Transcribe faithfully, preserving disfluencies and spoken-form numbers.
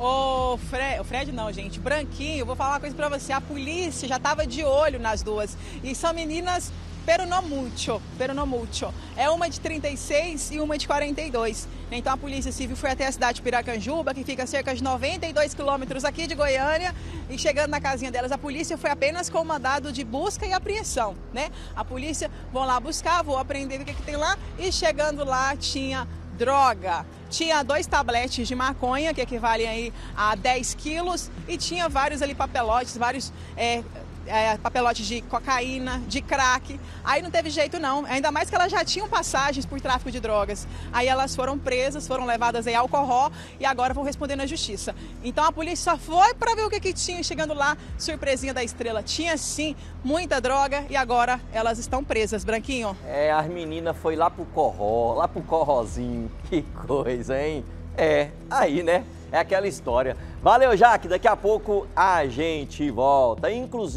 Ô, Fred, o Fred não, gente, Branquinho, vou falar uma coisa pra você, a polícia já tava de olho nas duas, e são meninas pero no mucho, pero no mucho. É uma de trinta e seis e uma de quarenta e dois. Então a Polícia Civil foi até a cidade de Piracanjuba, que fica a cerca de noventa e dois quilômetros aqui de Goiânia, e chegando na casinha delas, a polícia foi apenas com o mandado de busca e apreensão, né? A polícia vão lá buscar, vão aprender o que, que tem lá, e chegando lá tinha droga. Tinha dois tabletes de maconha, que equivalem aí a dez quilos, e tinha vários ali papelotes, vários é, é, papelotes de cocaína, de crack. Aí não teve jeito não, ainda mais que elas já tinham passagens por tráfico de drogas. Aí elas foram presas, foram levadas aí ao corró e agora vão responder na justiça. Então a polícia só foi para ver o que, que tinha, chegando lá, surpresinha da estrela. Tinha sim muita droga e agora elas estão presas, Branquinho. É, as meninas foi lá pro corró, lá pro corrozinho, que coisa. Hein? É, aí, né? É aquela história. Valeu, Jaque. Daqui a pouco a gente volta. Inclusive...